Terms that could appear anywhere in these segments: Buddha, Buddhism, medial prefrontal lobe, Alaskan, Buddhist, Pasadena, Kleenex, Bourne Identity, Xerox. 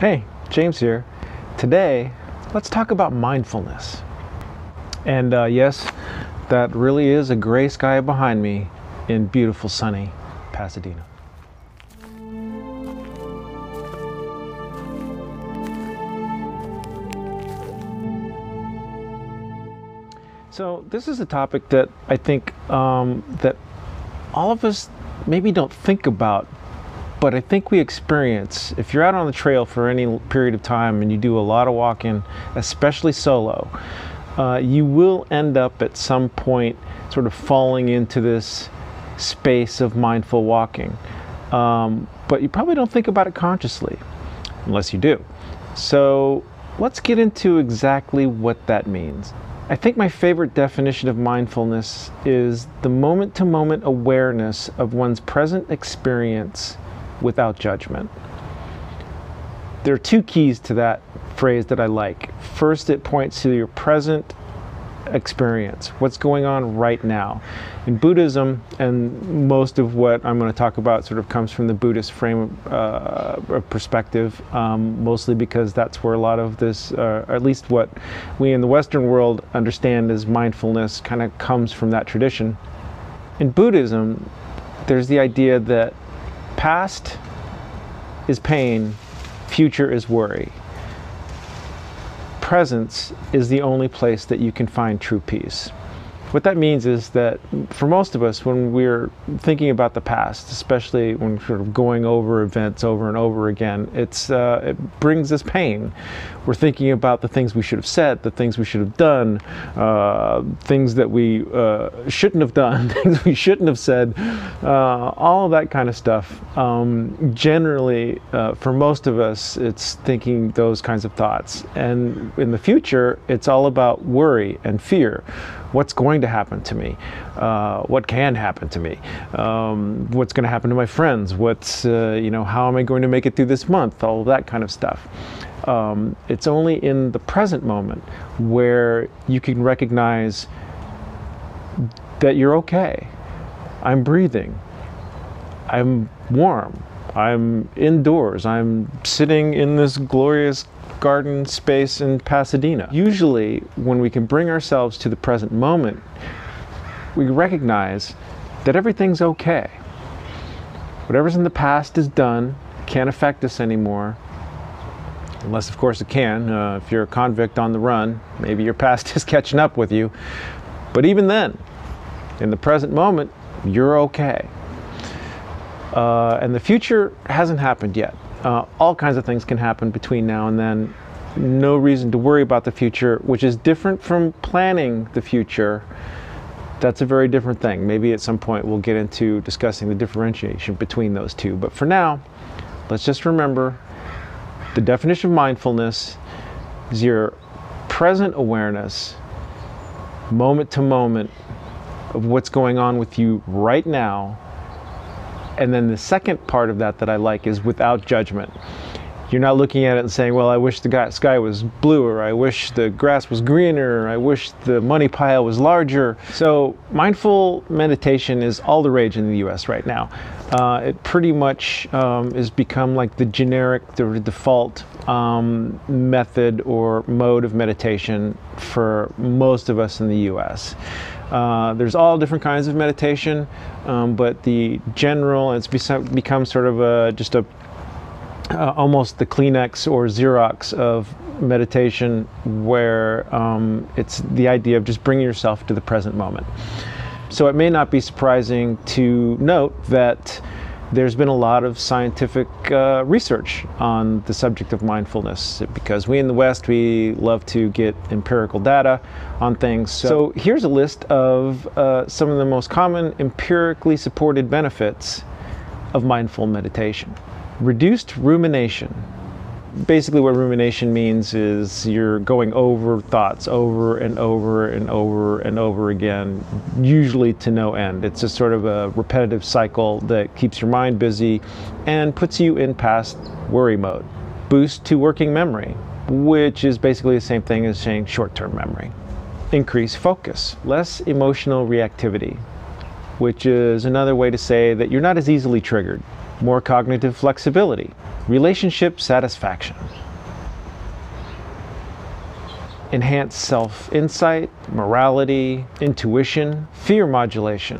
Hey, James here. Today, let's talk about mindfulness. And yes, that really is a gray sky behind me in beautiful, sunny Pasadena. So this is a topic that I think that all of us maybe don't think about, but I think we experience, if you're out on the trail for any period of time and you do a lot of walking, especially solo, you will end up at some point sort of falling into this space of mindful walking. But you probably don't think about it consciously, unless you do. So let's get into exactly what that means. I think my favorite definition of mindfulness is the moment-to-moment awareness of one's present experience without judgment. There are two keys to that phrase that I like. First, it points to your present experience, what's going on right now. In Buddhism, and most of what I'm going to talk about sort of comes from the Buddhist frame of perspective, mostly because that's where a lot of this, or at least what we in the Western world understand as mindfulness, kind of comes from that tradition. In Buddhism, there's the idea that past is pain, future is worry. Presence is the only place that you can find true peace. What that means is that for most of us, when we're thinking about the past, especially when sort of going over events over and over again, it brings us pain. We're thinking about the things we should have said, the things we should have done, things that we shouldn't have done, things we shouldn't have said, all of that kind of stuff. Generally, for most of us, it's thinking those kinds of thoughts. And in the future, it's all about worry and fear. What's going to happen to me? What can happen to me? What's going to happen to my friends? How am I going to make it through this month? All of that kind of stuff. It's only in the present moment where you can recognize that you're okay. I'm breathing. I'm warm. I'm indoors. I'm sitting in this glorious garden space in Pasadena. Usually, when we can bring ourselves to the present moment, we recognize that everything's okay. Whatever's in the past is done, can't affect us anymore. Unless, of course, it can. If you're a convict on the run, maybe your past is catching up with you. But even then, in the present moment, you're okay. And the future hasn't happened yet. All kinds of things can happen between now and then. No reason to worry about the future, which is different from planning the future. That's a very different thing. Maybe at some point we'll get into discussing the differentiation between those two. But for now, let's just remember the definition of mindfulness is your present awareness, moment to moment, of what's going on with you right now. And then the second part of that I like is without judgment. You're not looking at it and saying, well, I wish the sky was bluer, I wish the grass was greener, I wish the money pile was larger. So mindful meditation is all the rage in the US right now. It pretty much has become like the generic, the default method or mode of meditation for most of us in the US. There's all different kinds of meditation, but the general, it's become sort of almost the Kleenex or Xerox of meditation, where it's the idea of just bringing yourself to the present moment. So it may not be surprising to note that there's been a lot of scientific research on the subject of mindfulness, because we in the West, we love to get empirical data on things. So here's a list of some of the most common empirically supported benefits of mindful meditation. Reduced rumination. Basically what rumination means is you're going over thoughts over and over and over and over again, usually to no end. It's just sort of a repetitive cycle that keeps your mind busy and puts you in past worry mode. Boost to working memory, which is basically the same thing as saying short-term memory. Increase focus, less emotional reactivity, which is another way to say that you're not as easily triggered. More cognitive flexibility, relationship satisfaction, enhanced self-insight, morality, intuition, fear modulation,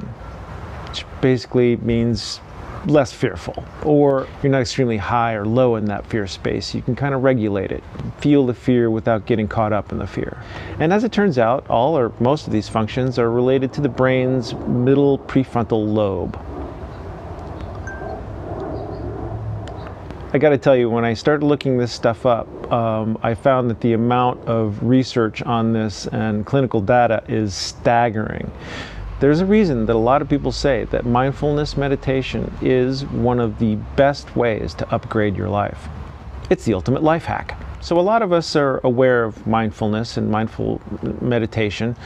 which basically means less fearful, or you're not extremely high or low in that fear space. You can kind of regulate it, feel the fear without getting caught up in the fear. And as it turns out, all or most of these functions are related to the brain's medial prefrontal lobe. I gotta tell you, when I started looking this stuff up, I found that the amount of research on this and clinical data is staggering. There's a reason that a lot of people say that mindfulness meditation is one of the best ways to upgrade your life. It's the ultimate life hack. So a lot of us are aware of mindfulness and mindful meditation,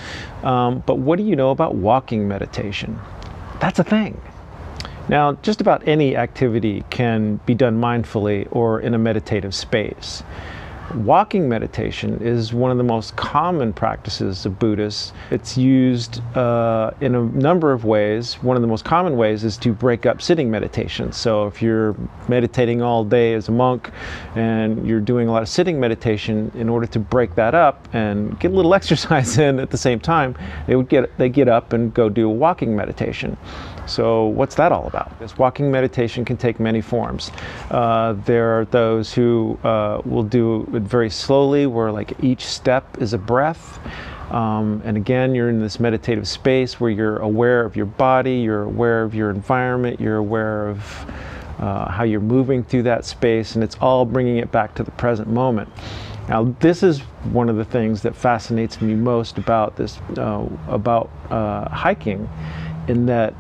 but what do you know about walking meditation? That's a thing. Now, just about any activity can be done mindfully or in a meditative space. Walking meditation is one of the most common practices of Buddhists. It's used in a number of ways. One of the most common ways is to break up sitting meditation. So if you're meditating all day as a monk and you're doing a lot of sitting meditation, in order to break that up and get a little exercise in at the same time, they get up and go do a walking meditation. So what's that all about? This walking meditation can take many forms. There are those who will do it very slowly, where like each step is a breath. And again, you're in this meditative space where you're aware of your body, you're aware of your environment, you're aware of how you're moving through that space, and it's all bringing it back to the present moment. Now, this is one of the things that fascinates me most about this, about hiking. In that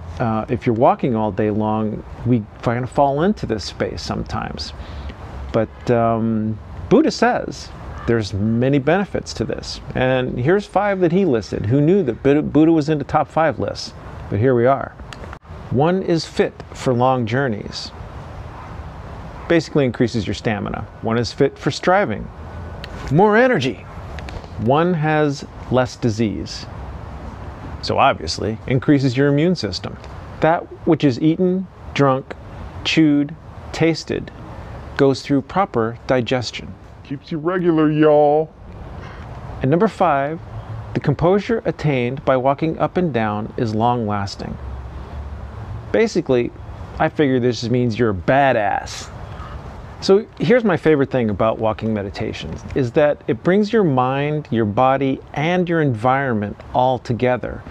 if you're walking all day long, we kind of fall into this space sometimes. But Buddha says there's many benefits to this. And here's 5 that he listed. Who knew that Buddha was in the top 5 lists? But here we are. 1 is fit for long journeys. Basically increases your stamina. 1 is fit for striving. More energy. 1 has less disease. So obviously, increases your immune system. That which is eaten, drunk, chewed, tasted, goes through proper digestion. Keeps you regular, y'all. And number 5, the composure attained by walking up and down is long-lasting. Basically, I figure this means you're a badass. So here's my favorite thing about walking meditations, is that it brings your mind, your body, and your environment all together.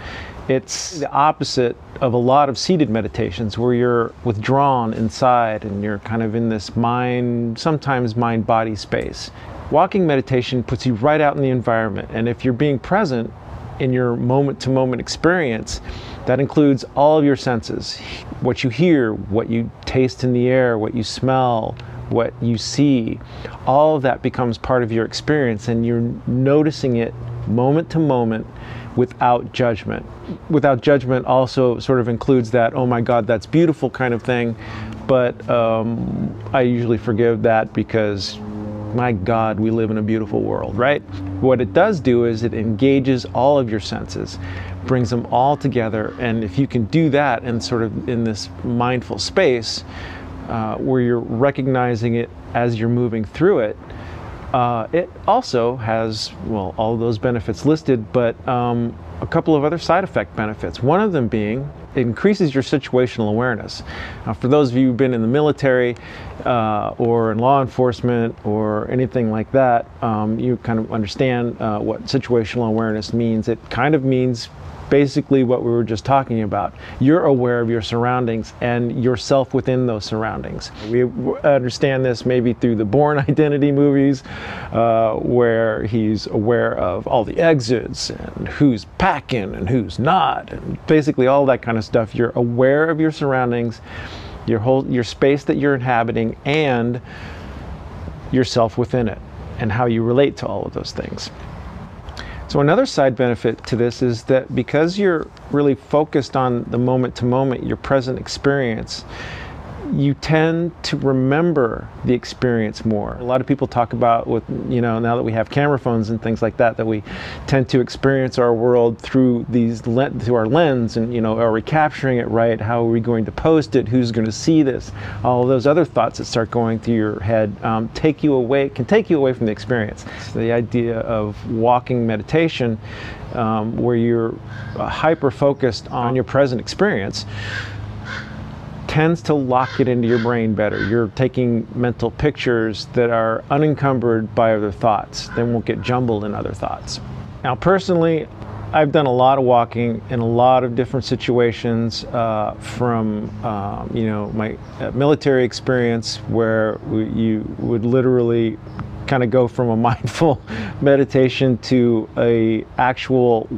It's the opposite of a lot of seated meditations where you're withdrawn inside and you're kind of in this mind, sometimes mind-body space. Walking meditation puts you right out in the environment, and if you're being present in your moment-to-moment experience, that includes all of your senses. What you hear, what you taste in the air, what you smell, what you see, all of that becomes part of your experience, and you're noticing it moment to moment without judgment. Without judgment also sort of includes that, oh my God, that's beautiful kind of thing, but I usually forgive that because my God, we live in a beautiful world, right? What it does do is it engages all of your senses, brings them all together, and if you can do that and sort of in this mindful space, where you're recognizing it as you're moving through it, it also has, well, all those benefits listed, but a couple of other side effect benefits. One of them being, it increases your situational awareness. Now, for those of you who've been in the military or in law enforcement or anything like that, you kind of understand what situational awareness means. It kind of means basically what we were just talking about. You're aware of your surroundings and yourself within those surroundings. We understand this maybe through the Bourne Identity movies, where he's aware of all the exits and who's packing and who's not, and basically all that kind of stuff. You're aware of your surroundings, your space that you're inhabiting, and yourself within it, and how you relate to all of those things. So another side benefit to this is that because you're really focused on the moment-to-moment, your present experience, you tend to remember the experience more. A lot of people talk about, with, you know, now that we have camera phones and things like that, that we tend to experience our world through our lens, and, you know, are we capturing it right? How are we going to post it? Who's going to see this? All of those other thoughts that start going through your head can take you away from the experience. So the idea of walking meditation, where you're hyper-focused on your present experience, tends to lock it into your brain better. You're taking mental pictures that are unencumbered by other thoughts. They won't get jumbled in other thoughts. Now, personally, I've done a lot of walking in a lot of different situations, from you know, my military experience, where you would literally kind of go from a mindful meditation to a actual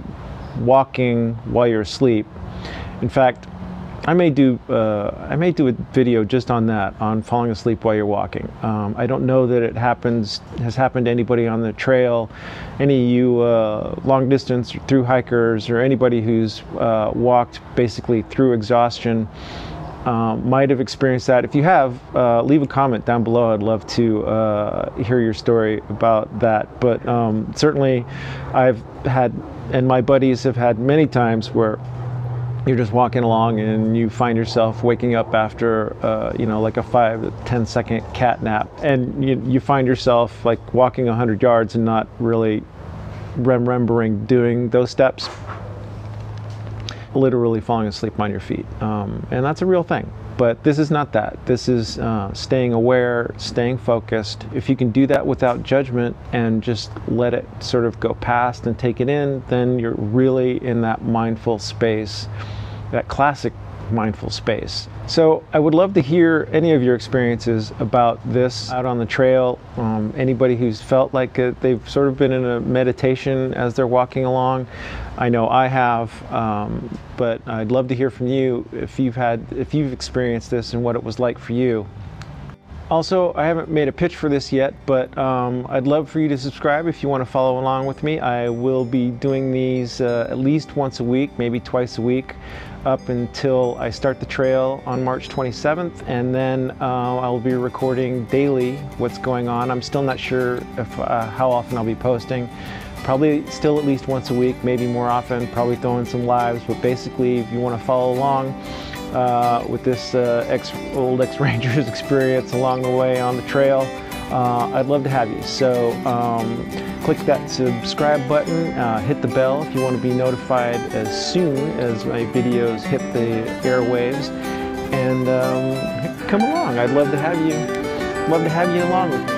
walking while you're asleep. In fact, I may do a video just on that, on falling asleep while you're walking. I don't know that it has happened to anybody on the trail, any you long distance through hikers, or anybody who's walked basically through exhaustion might have experienced that. If you have, leave a comment down below. I'd love to hear your story about that. But certainly I've had, and my buddies have had many times where you're just walking along and you find yourself waking up after, you know, like a 5 to 10 second cat nap. And you find yourself like walking 100 yards and not really remembering doing those steps. Literally falling asleep on your feet. And that's a real thing. But this is not that. This is staying aware, staying focused. If you can do that without judgment and just let it sort of go past and take it in, then you're really in that mindful space, that classic mindful space. So I would love to hear any of your experiences about this out on the trail. Anybody who's felt like they've sort of been in a meditation as they're walking along. I know I have, but I'd love to hear from you if you've experienced this and what it was like for you. Also, I haven't made a pitch for this yet, but I'd love for you to subscribe if you want to follow along with me. I will be doing these at least once a week, maybe twice a week, up until I start the trail on March 27th, and then I'll be recording daily what's going on. I'm still not sure if, how often I'll be posting. Probably still at least once a week, maybe more often, probably throwing some lives, but basically if you want to follow along with this old ex-Ranger's experience along the way on the trail, I'd love to have you. So click that subscribe button, hit the bell if you want to be notified as soon as my videos hit the airwaves, and come along. I'd love to have you along with me.